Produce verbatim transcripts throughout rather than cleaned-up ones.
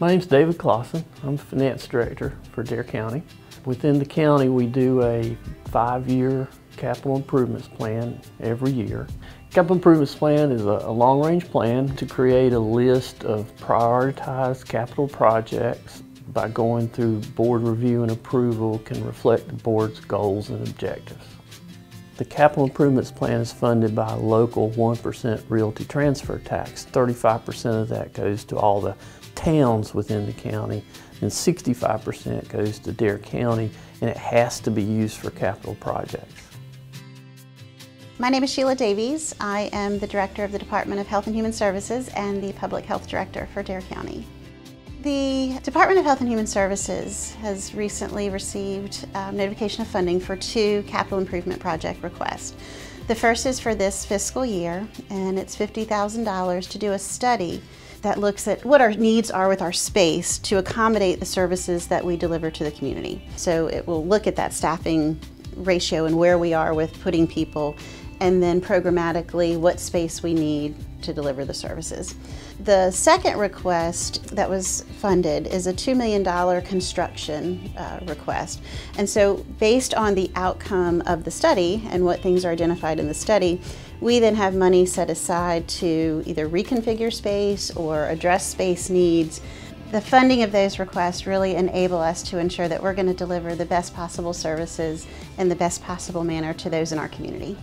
My name's David Claussen. I'm the finance director for Dare County. Within the county, we do a five-year capital improvements plan every year. Capital improvements plan is a long-range plan to create a list of prioritized capital projects by going through board review and approval can reflect the board's goals and objectives. The capital improvements plan is funded by a local one percent realty transfer tax. thirty-five percent of that goes to all the towns within the county, and sixty-five percent goes to Dare County, and it has to be used for capital projects. My name is Sheila Davies. I am the director of the Department of Health and Human Services and the Public Health Director for Dare County. The Department of Health and Human Services has recently received um, notification of funding for two capital improvement project requests. The first is for this fiscal year, and it's fifty thousand dollars to do a study that looks at what our needs are with our space to accommodate the services that we deliver to the community. So it will look at that staffing ratio and where we are with putting people, and then programmatically what space we need to deliver the services. The second request that was funded is a two million dollar construction uh, request. And so based on the outcome of the study and what things are identified in the study, we then have money set aside to either reconfigure space or address space needs. The funding of those requests really enable us to ensure that we're going to deliver the best possible services in the best possible manner to those in our community.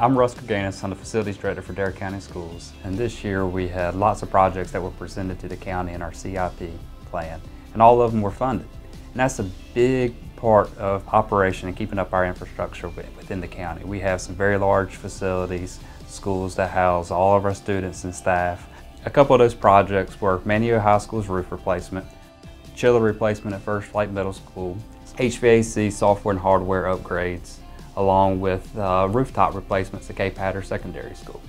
I'm Russ McGinness. I'm the Facilities Director for Dare County Schools, and this year we had lots of projects that were presented to the county in our C I P plan, and all of them were funded. And that's a big part of operation and keeping up our infrastructure within the county. We have some very large facilities, schools that house all of our students and staff. A couple of those projects were Manio High School's roof replacement, chiller replacement at First Flight Middle School, H V A C software and hardware upgrades, along with uh, rooftop replacements at Cape Hatteras Secondary School.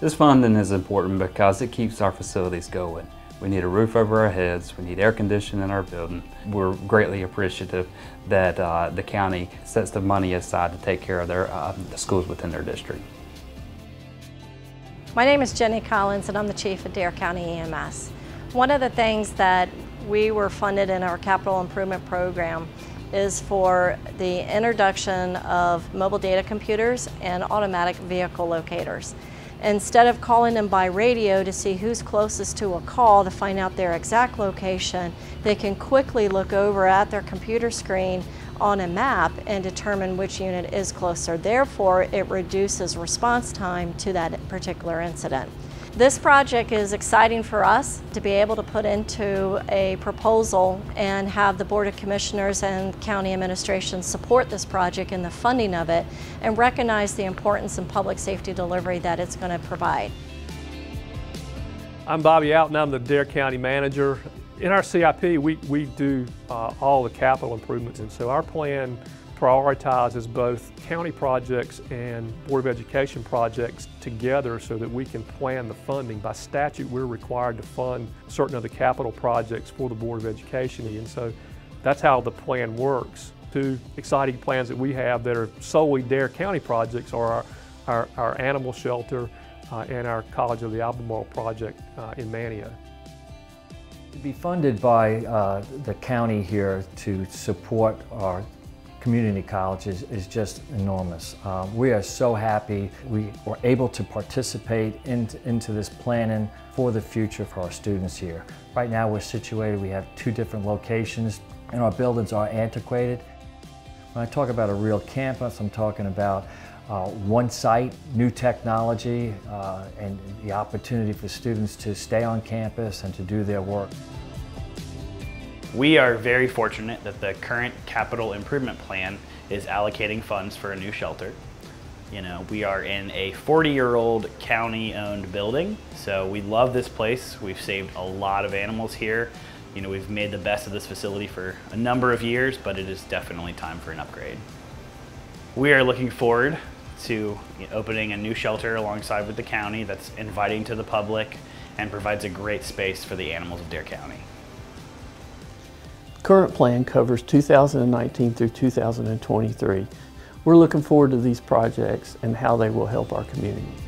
This funding is important because it keeps our facilities going. We need a roof over our heads, we need air conditioning in our building. We're greatly appreciative that uh, the county sets the money aside to take care of their, uh, the schools within their district. My name is Jenny Collins, and I'm the Chief of Dare County E M S. One of the things that we were funded in our capital improvement program is for the introduction of mobile data computers and automatic vehicle locators. Instead of calling them by radio to see who's closest to a call to find out their exact location, they can quickly look over at their computer screen on a map and determine which unit is closer. Therefore, it reduces response time to that particular incident. This project is exciting for us to be able to put into a proposal and have the Board of Commissioners and County Administration support this project and the funding of it, and recognize the importance in public safety delivery that it's going to provide. I'm Bobby Outen, I'm the Dare County Manager. In our C I P, we, we do uh, all the capital improvements, and so our plan prioritizes both county projects and Board of Education projects together so that we can plan the funding. By statute, we're required to fund certain of the capital projects for the Board of Education, and so that's how the plan works. Two exciting plans that we have that are solely Dare County projects are our, our, our animal shelter uh, and our College of the Albemarle project uh, in Manio. To be funded by uh, the county here to support our community colleges is just enormous. Uh, we are so happy we were able to participate in, into this planning for the future for our students here. Right now we're situated, we have two different locations, and our buildings are antiquated. When I talk about a real campus, I'm talking about uh, one site, new technology, uh, and the opportunity for students to stay on campus and to do their work. We are very fortunate that the current capital improvement plan is allocating funds for a new shelter. You know, we are in a forty-year-old county-owned building, so we love this place. We've saved a lot of animals here. You know, we've made the best of this facility for a number of years, but it is definitely time for an upgrade. We are looking forward to opening a new shelter alongside with the county that's inviting to the public and provides a great space for the animals of Dare County. The current plan covers two thousand nineteen through two thousand twenty-three. We're looking forward to these projects and how they will help our community.